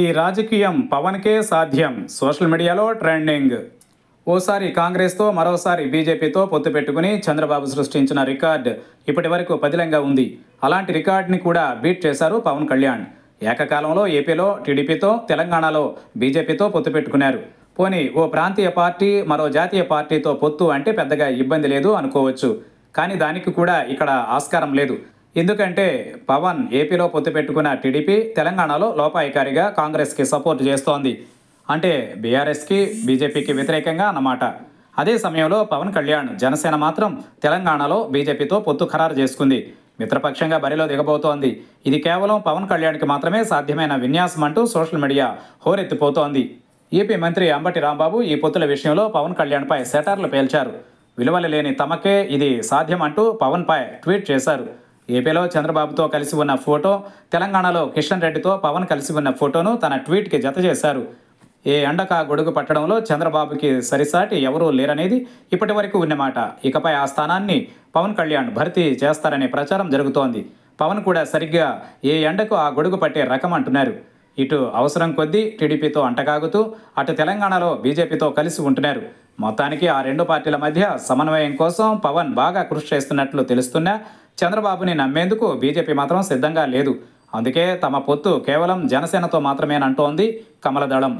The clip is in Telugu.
ఈ రాజకీయం పవన్కే సాధ్యం సోషల్ మీడియాలో ట్రెండింగ్. ఓసారి కాంగ్రెస్తో మరోసారి బీజేపీతో పొత్తు పెట్టుకుని చంద్రబాబు సృష్టించిన రికార్డ్ ఇప్పటి వరకు పదిలంగా ఉంది. అలాంటి రికార్డ్ని కూడా బీట్ చేశారు పవన్ కళ్యాణ్. ఏకకాలంలో ఏపీలో టీడీపీతో, తెలంగాణలో బీజేపీతో పొత్తు పెట్టుకున్నారు. పోనీ ఓ ప్రాంతీయ పార్టీ మరో జాతీయ పార్టీతో పొత్తు అంటే పెద్దగా ఇబ్బంది లేదు అనుకోవచ్చు. కానీ దానికి కూడా ఇక్కడ ఆస్కారం లేదు. ఎందుకంటే పవన్ ఏపీలో పొత్తు పెట్టుకున్న టీడీపీ తెలంగాణలో లోపాయికారిగా కాంగ్రెస్కి సపోర్ట్ చేస్తోంది. అంటే బీఆర్ఎస్కి, బీజేపీకి వ్యతిరేకంగా అన్నమాట. అదే సమయంలో పవన్ కళ్యాణ్ జనసేన మాత్రం తెలంగాణలో బీజేపీతో పొత్తు ఖరారు చేసుకుంది. మిత్రపక్షంగా బరిలో దిగబోతోంది. ఇది కేవలం పవన్ కళ్యాణ్కి మాత్రమే సాధ్యమైన విన్యాసం అంటూ సోషల్ మీడియా హోరెత్తిపోతోంది. ఏపీ మంత్రి అంబటి రాంబాబు ఈ పొత్తుల విషయంలో పవన్ కళ్యాణ్పై సెటార్లు పేల్చారు. విలువలు లేని తమకే ఇది సాధ్యం అంటూ పవన్పై ట్వీట్ చేశారు. ఏపీలో చంద్రబాబుతో కలిసి ఉన్న ఫోటో, తెలంగాణలో కిషన్ రెడ్డితో పవన్ కలిసి ఉన్న ఫోటోను తన ట్వీట్కి జత చేశారు. ఏ ఎండక గొడుగు పట్టడంలో చంద్రబాబుకి సరిసాటి ఎవరూ లేరనేది ఇప్పటి వరకు ఉన్నమాట. ఇకపై ఆ స్థానాన్ని పవన్ కళ్యాణ్ భర్తీ చేస్తారనే ప్రచారం జరుగుతోంది. పవన్ కూడా సరిగ్గా ఏ ఎండకు ఆ గొడుగు పట్టే రకం అంటున్నారు. ఇటు అవసరం కొద్దీ టీడీపీతో అంటకాగుతూ, అటు తెలంగాణలో బీజేపీతో కలిసి ఉంటున్నారు. మొత్తానికి ఆ రెండు పార్టీల మధ్య సమన్వయం కోసం పవన్ బాగా కృషి చేస్తున్నట్లు తెలుస్తున్నా చంద్రబాబుని నమ్మేందుకు బీజేపీ మాత్రం సిద్ధంగా లేదు. అందుకే తమ పొత్తు కేవలం జనసేనతో మాత్రమేనంటోంది కమలదళం.